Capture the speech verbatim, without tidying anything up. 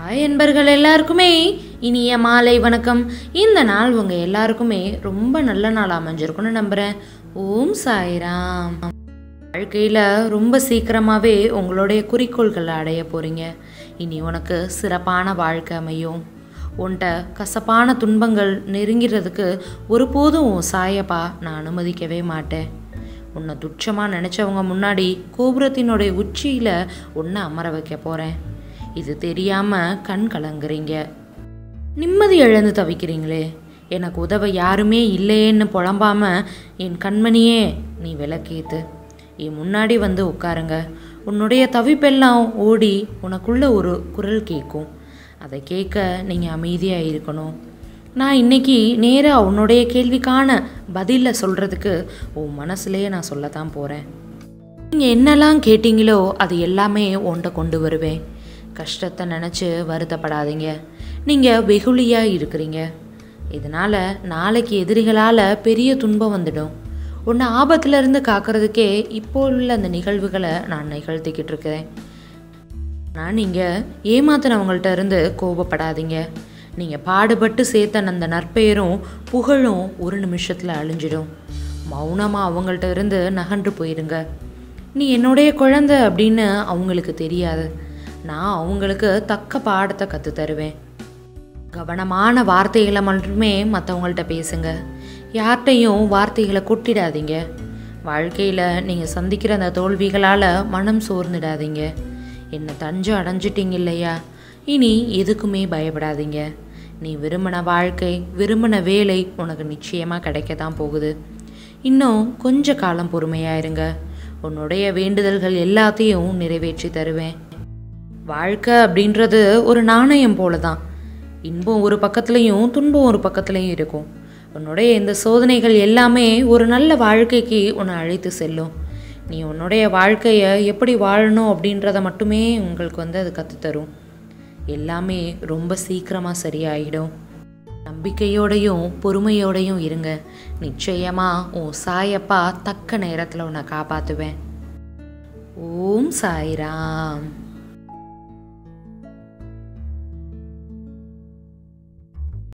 हाय नண்பர்கள் எல்லாருக்குமே இனிய மாலை வணக்கம்। இந்த நாள் உங்க எல்லாருக்குமே ரொம்ப நல்ல நாளா அமைஞ்சிருக்கும்னு நம்புறேன்। ஓம் சாய்ராம்। வாழ்க்கையில ரொம்ப சீக்கிரமாவே உங்களுடைய குறிக்கோள்களை அடைய போறீங்க। இனி உனக்கு சிறப்பான வாழ்க்கை அமையும்। உன்ட கசப்பான துன்பங்கள் நெருங்கிறதுக்கு ஒருபோதும் சாயப்பா நான் அனுமதிக்கவே மாட்டேன்। உன்னை துச்சமா நினைச்சவங்க முன்னாடி கோபுரத்தினுடைய உச்சியில உன்னை அமர வைக்க போறேன்। இது தெரியாம கண் கலங்குறீங்க, நிம்மதி இழந்து தவிக்கிறீங்களே। எனக்கு உதவ யாருமே இல்லையேன்னு புலம்பாம என் கண்மணியே நீ விளக்கேத்து, என் முன்னாடி வந்து உட்காருங்க। உன்னுடைய தவிப்பெல்லாம் ஓடி உனக்குள்ள ஒரு குரல் கேட்கும், அதை கேட்க நீங்கள் அமைதியாக இருக்கணும்। நான் இன்னைக்கு நேராக உன்னுடைய கேள்விக்கான பதிலை சொல்கிறதுக்கு உன் மனசுலேயே நான் சொல்லத்தான் போகிறேன்। நீங்கள் என்னெல்லாம் கேட்டீங்களோ அது எல்லாமே உன்கிட்ட கொண்டு வருவேன்। கஷ்டத்தை நினச்சி வருத்தப்படாதீங்க, நீங்கள் வெகுளியாக இருக்கிறீங்க। இதனால் நாளைக்கு எதிரிகளால் பெரிய துன்பம் வந்துடும்। உன்னை ஆபத்திலிருந்து காக்கிறதுக்கே இப்போ உள்ள அந்த நிகழ்வுகளை நான் நிகழ்த்திக்கிட்டு இருக்கிறேன்। ஆனால் நீங்கள் ஏமாத்தினவங்கள்ட்ட இருந்து கோபப்படாதீங்க। நீங்கள் பாடுபட்டு சேர்த்த அந்த நற்பெயரும் புகழும் ஒரு நிமிஷத்தில் அழிஞ்சிடும்। மௌனமாக அவங்கள்ட்ட இருந்து நகன்று போயிடுங்க। நீ என்னுடைய குழந்தை அப்படின்னு அவங்களுக்கு தெரியாது। நான் அவங்களுக்கு தக்க பாடத்தை கற்று தருவேன்। கவனமான வார்த்தைகளை மட்டுமே மற்றவங்கள்ட்ட பேசுங்க। யார்கிட்டையும் வார்த்தைகளை கொட்டிடாதீங்க। வாழ்க்கையில் நீங்கள் சந்திக்கிற அந்த தோல்விகளால் மனம் சோர்ந்துடாதீங்க। என்னை தஞ்சு அடைஞ்சிட்டிங்க இல்லையா, இனி எதுக்குமே பயப்படாதீங்க। நீ விரும்பின வாழ்க்கை விரும்பின வேலை உனக்கு நிச்சயமாக கிடைக்க தான் போகுது। இன்னும் கொஞ்ச காலம் பொறுமையாக இருங்க, உன்னுடைய வேண்டுதல்கள் எல்லாத்தையும் நிறைவேற்றி தருவேன்। வாழ்க்கை அப்படின்றது ஒரு நாணயம் போல தான், இன்பம் ஒரு பக்கத்துலேயும் துன்பம் ஒரு பக்கத்துலேயும் இருக்கும்। உன்னுடைய இந்த சோதனைகள் எல்லாமே ஒரு நல்ல வாழ்க்கைக்கு உன்னை அழைத்து செல்லும்। நீ உன்னுடைய வாழ்க்கையை எப்படி வாழணும் அப்படின்றத மட்டுமே உங்களுக்கு வந்து அது கற்றுத்தரும்। எல்லாமே ரொம்ப சீக்கிரமாக சரியாயிடும்। நம்பிக்கையோடையும் பொறுமையோடையும் இருங்க, நிச்சயமாக உன் சாயப்பா தக்க நேரத்தில் உன்னை காப்பாற்றுவேன்। ஓம் சாய்ராம்।